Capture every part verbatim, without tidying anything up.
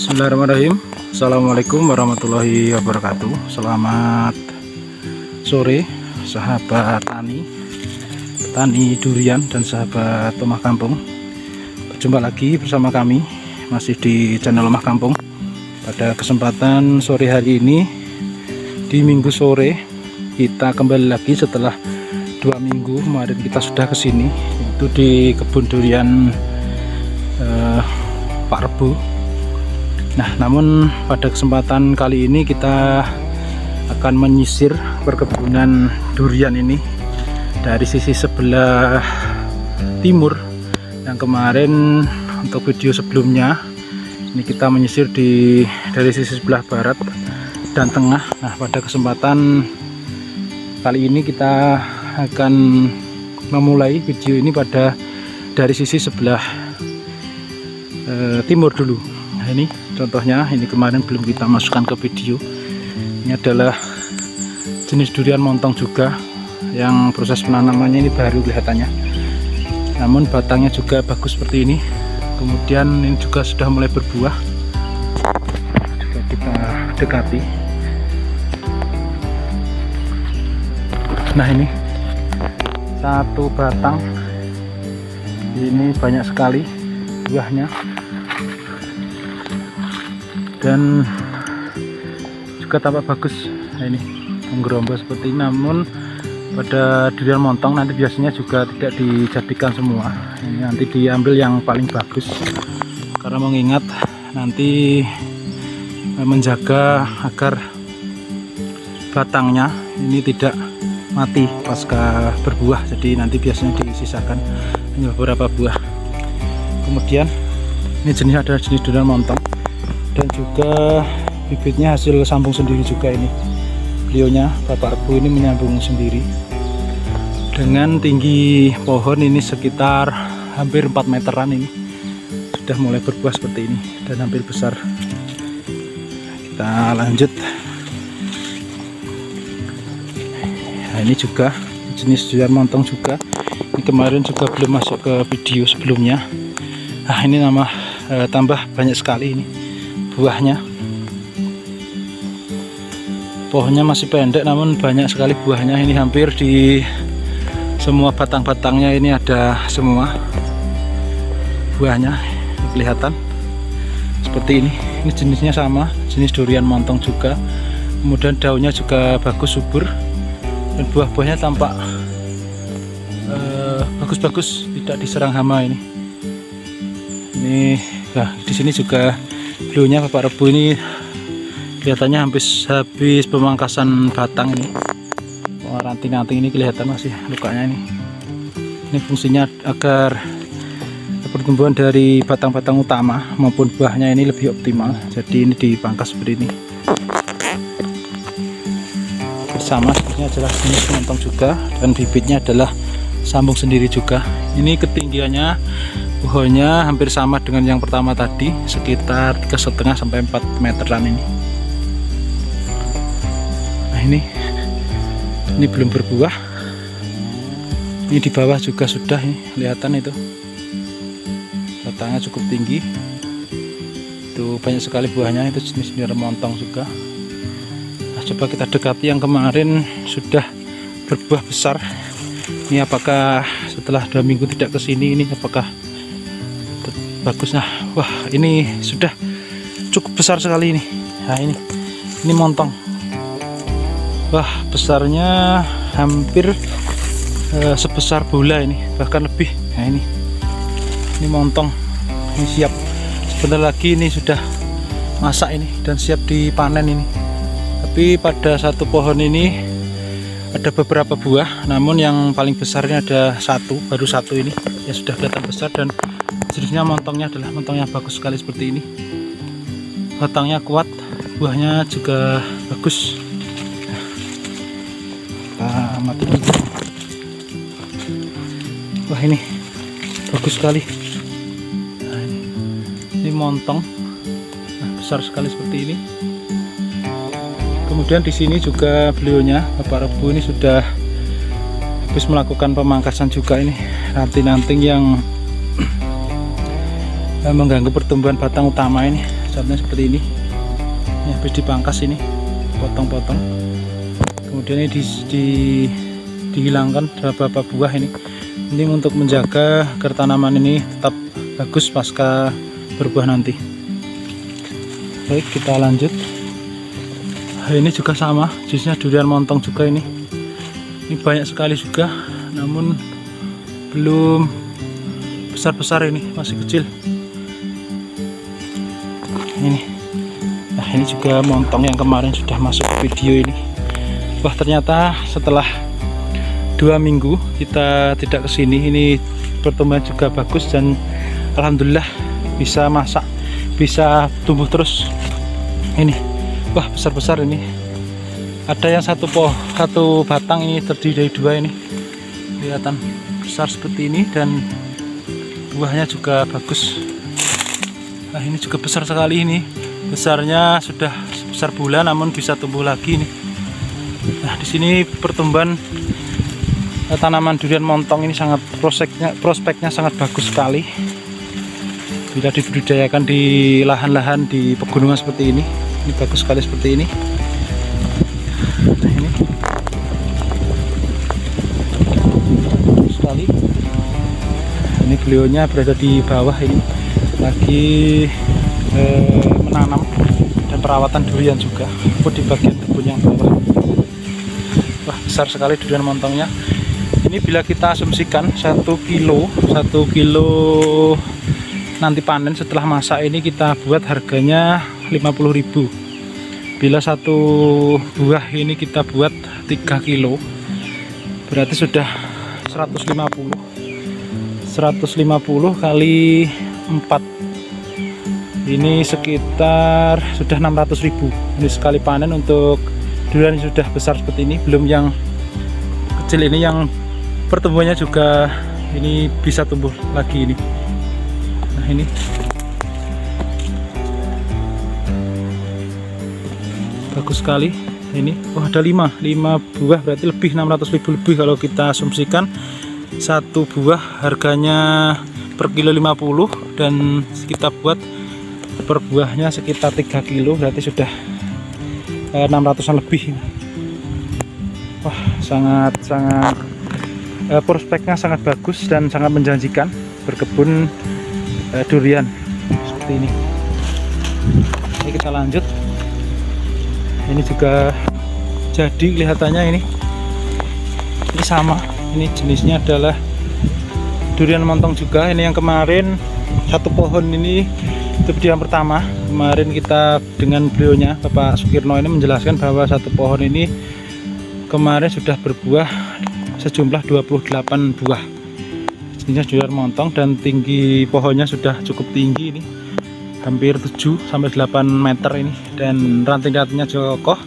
Bismillahirrahmanirrahim. Assalamualaikum warahmatullahi wabarakatuh. Selamat sore sahabat tani, petani durian dan sahabat rumah kampung. Berjumpa lagi bersama kami masih di channel rumah kampung. Pada kesempatan sore hari ini di minggu sore kita kembali lagi setelah dua minggu kemarin kita sudah kesini, itu di kebun durian eh, Pak Rebo. Nah, namun pada kesempatan kali ini kita akan menyisir perkebunan durian ini dari sisi sebelah timur. Yang kemarin untuk video sebelumnya ini kita menyisir di dari sisi sebelah barat dan tengah. Nah, pada kesempatan kali ini kita akan memulai video ini pada dari sisi sebelah eh, timur dulu. Nah, ini contohnya, ini kemarin belum kita masukkan ke video. Ini adalah jenis durian montong juga yang proses penanamannya ini baru kelihatannya, namun batangnya juga bagus seperti ini. Kemudian ini juga sudah mulai berbuah, juga kita dekati. Nah, ini satu batang ini banyak sekali buahnya, dan juga tampak bagus. Nah, ini menggerombol seperti ini, namun pada durian montong nanti biasanya juga tidak dijadikan semua, ini nanti diambil yang paling bagus karena mengingat nanti menjaga agar batangnya ini tidak mati pasca berbuah, jadi nanti biasanya disisakan hanya beberapa buah. Kemudian ini jenisnya adalah jenis durian montong dan juga bibitnya hasil sambung sendiri juga. Ini beliaunya Bapak Rebo ini menyambung sendiri dengan tinggi pohon ini sekitar hampir empat meteran. Ini sudah mulai berbuah seperti ini dan hampir besar. Kita lanjut. Nah, ini juga jenis durian montong juga, ini kemarin juga belum masuk ke video sebelumnya. Nah, ini nama eh, tambah banyak sekali ini buahnya. Pohonnya masih pendek namun banyak sekali buahnya. Ini hampir di semua batang-batangnya ini ada semua buahnya, kelihatan seperti ini. Ini jenisnya sama, jenis durian montong juga. Kemudian daunnya juga bagus, subur, dan buah-buahnya tampak bagus-bagus, eh, tidak diserang hama. Ini ini nah, di sini juga beliaunya Bapak Rebo ini kelihatannya habis habis pemangkasan batang. Ini ranting-ranting ini kelihatan masih lukanya. Ini ini fungsinya agar pertumbuhan dari batang-batang utama maupun buahnya ini lebih optimal, jadi ini dipangkas seperti ini. Sama sepertinya adalah jenis montong juga dan bibitnya adalah sambung sendiri juga. Ini ketinggiannya pohonnya hampir sama dengan yang pertama tadi, sekitar tiga setengah sampai empat meteran ini. Nah, ini ini belum berbuah. Ini di bawah juga sudah ini, kelihatan itu batangnya cukup tinggi. Itu banyak sekali buahnya, itu jenis durian montong juga. Nah, coba kita dekati yang kemarin sudah berbuah besar. Ini apakah setelah dua minggu tidak kesini ini apakah bagus? Nah, wah, ini sudah cukup besar sekali ini. Nah, ini ini montong. Wah, besarnya hampir eh, sebesar bola ini, bahkan lebih. Nah, ini ini montong. Ini siap. Sebentar lagi ini sudah masak ini dan siap dipanen ini. Tapi pada satu pohon ini ada beberapa buah, namun yang paling besarnya ada satu, baru satu ini ya sudah kelihatan besar, dan jenisnya montongnya adalah montong yang bagus sekali seperti ini. Batangnya kuat, buahnya juga bagus. Nah, mati dulu. Wah, ini bagus sekali. Nah, ini. ini montong, nah, besar sekali seperti ini. Kemudian di sini juga beliaunya Bapak Rebo ini sudah habis melakukan pemangkasan juga ini ranting-ranting yang mengganggu pertumbuhan batang utama ini. Contohnya seperti ini. Ini habis dipangkas ini, potong-potong. Kemudian ini di, di, dihilangkan beberapa buah ini. Ini untuk menjaga agar tanaman ini tetap bagus pasca berbuah nanti. Baik, kita lanjut. Ini juga sama, jenisnya durian montong juga ini. Ini banyak sekali juga, namun belum besar-besar ini, masih kecil. Ini. Nah, ini juga montong yang kemarin sudah masuk video ini. Wah, ternyata setelah dua minggu kita tidak kesini, ini pertumbuhan juga bagus dan alhamdulillah bisa masak, bisa tumbuh terus. Ini, wah besar-besar ini. Ada yang satu poh, satu batang ini terdiri dari dua ini. Kelihatan besar seperti ini dan buahnya juga bagus. Nah, ini juga besar sekali ini. Besarnya sudah sebesar bulan, namun bisa tumbuh lagi nih. Nah, di sini pertumbuhan tanaman durian montong ini sangat prospeknya prospeknya sangat bagus sekali bila dibudidayakan di lahan-lahan di pegunungan seperti ini. Ini bagus sekali seperti ini. Nah, ini bagus sekali. Ini beliaunya berada di bawah ini lagi eh, menanam dan perawatan durian juga pun di bagian kebun yang bawah. Wah, besar sekali durian montongnya. Ini bila kita asumsikan satu kilo, satu kilo nanti panen setelah masak ini kita buat harganya lima puluh ribu. Bila satu buah ini kita buat tiga kilo, berarti sudah seratus lima puluh. seratus lima puluh kali empat ini sekitar sudah enam ratus ribu. Ini sekali panen untuk durian sudah besar seperti ini, belum yang kecil ini yang pertumbuhannya juga ini bisa tumbuh lagi ini. Nah, ini bagus sekali ini. Oh, ada lima buah, berarti lebih enam ratus ribu lebih kalau kita asumsikan satu buah harganya per kilo lima puluh dan kita buat per buahnya sekitar tiga kilo, berarti sudah eh, enam ratusan lebih. Wah, sangat-sangat eh, prospeknya sangat bagus dan sangat menjanjikan berkebun eh, durian seperti ini. Ini kita lanjut. Ini juga jadi kelihatannya ini ini sama. Ini jenisnya adalah durian montong juga. Ini yang kemarin satu pohon ini video yang pertama kemarin kita dengan beliaunya Bapak Sukirno ini menjelaskan bahwa satu pohon ini kemarin sudah berbuah sejumlah dua puluh delapan buah. Jenisnya durian montong dan tinggi pohonnya sudah cukup tinggi ini, hampir tujuh sampai delapan meter ini, dan ranting-rantingnya kokoh.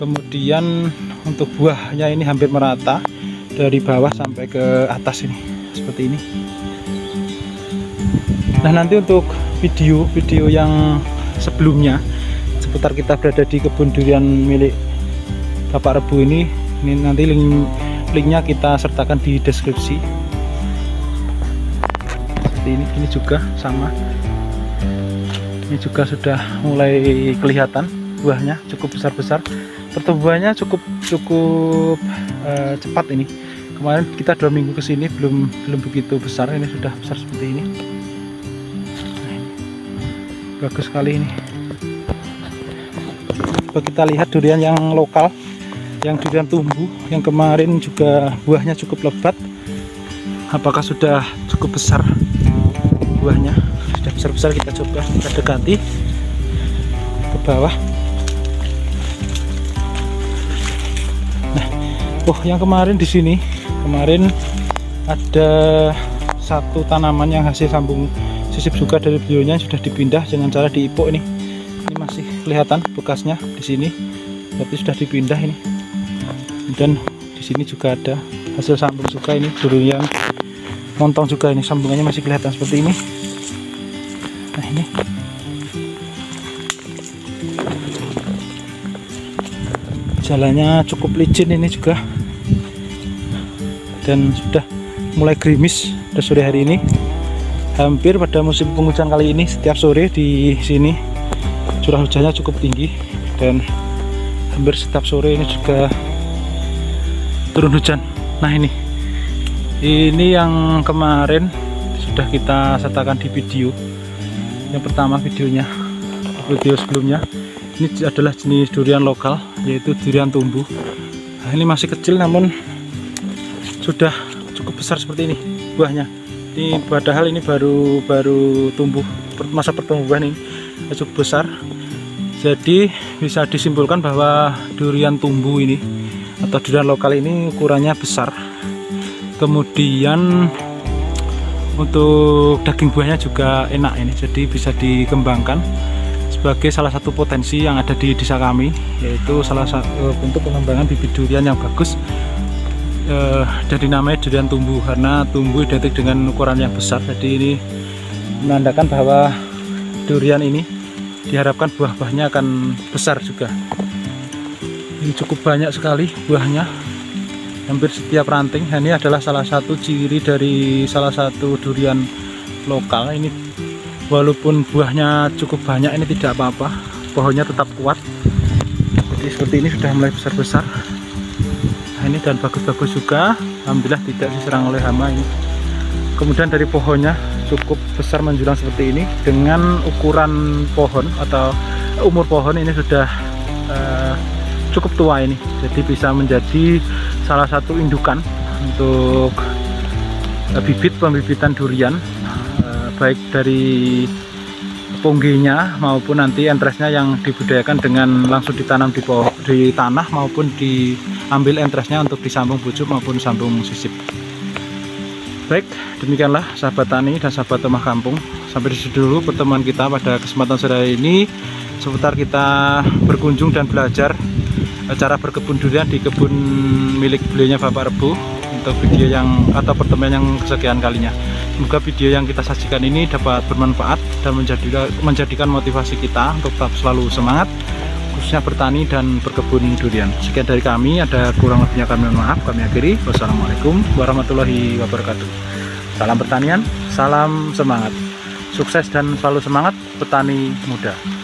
Kemudian untuk buahnya ini hampir merata dari bawah sampai ke atas ini seperti ini. Nah, nanti untuk video-video yang sebelumnya seputar kita berada di kebun durian milik Bapak Rebo ini, ini nanti link linknya kita sertakan di deskripsi. Seperti ini, ini juga sama. Ini juga sudah mulai kelihatan buahnya cukup besar-besar. Pertumbuhannya cukup cukup uh, cepat ini. Kemarin kita dua minggu ke sini belum belum begitu besar, ini sudah besar seperti ini. Bagus sekali ini. Coba kita lihat durian yang lokal, yang durian tumbuh yang kemarin juga buahnya cukup lebat. Apakah sudah cukup besar buahnya? Sudah besar-besar, kita coba kita dekati ke bawah. Nah, oh, yang kemarin di sini kemarin ada satu tanaman yang hasil sambung sisip juga dari beliaunya, sudah dipindah dengan cara diipuk ini. Ini masih kelihatan bekasnya di sini, berarti sudah dipindah ini. Dan di sini juga ada hasil sambung juga ini, durian montong juga ini, sambungannya masih kelihatan seperti ini. Nah ini jalannya cukup licin ini juga, dan sudah mulai gerimis pada sore hari ini. Hampir pada musim penghujan kali ini, setiap sore di sini curah hujannya cukup tinggi, dan hampir setiap sore ini juga turun hujan. Nah ini ini yang kemarin sudah kita sertakan di video yang pertama, videonya video sebelumnya. Ini adalah jenis durian lokal, yaitu durian tumbuh. Nah, ini masih kecil namun sudah cukup besar seperti ini buahnya. Ini padahal ini baru baru tumbuh, masa pertumbuhan ini cukup besar. Jadi bisa disimpulkan bahwa durian tumbuh ini atau durian lokal ini ukurannya besar. Kemudian untuk daging buahnya juga enak ini. Jadi bisa dikembangkan sebagai salah satu potensi yang ada di desa kami, yaitu salah satu bentuk pengembangan bibit durian yang bagus. Eh, dari namanya durian tumbuh karena tumbuh identik dengan ukuran yang besar. Jadi ini menandakan bahwa durian ini diharapkan buah-buahnya akan besar juga. Ini cukup banyak sekali buahnya, hampir setiap ranting. Ini adalah salah satu ciri dari salah satu durian lokal ini. Walaupun buahnya cukup banyak ini tidak apa-apa, pohonnya tetap kuat. Jadi seperti ini sudah mulai besar-besar. Nah, ini dan bagus-bagus juga, alhamdulillah tidak diserang oleh hama ini. Kemudian dari pohonnya cukup besar menjulang seperti ini, dengan ukuran pohon atau umur pohon ini sudah uh, cukup tua ini. Jadi bisa menjadi salah satu indukan untuk uh, bibit pembibitan durian, baik dari pungginya maupun nanti entresnya yang dibudayakan dengan langsung ditanam di, di tanah, maupun diambil entresnya untuk disambung bujuk maupun sambung sisip. Baik, demikianlah sahabat tani dan sahabat rumah kampung, sampai di situ dulu pertemuan kita pada kesempatan sore hari ini seputar kita berkunjung dan belajar cara berkebun durian di kebun milik beliaunya Bapak Rebo, untuk video yang atau pertemuan yang kesekian kalinya. Semoga video yang kita sajikan ini dapat bermanfaat dan menjadikan, menjadikan motivasi kita untuk tetap selalu semangat, khususnya bertani dan berkebun durian. Sekian dari kami, ada kurang lebihnya kami mohon maaf, kami akhiri. Wassalamualaikum warahmatullahi wabarakatuh. Salam pertanian, salam semangat, sukses dan selalu semangat, petani muda.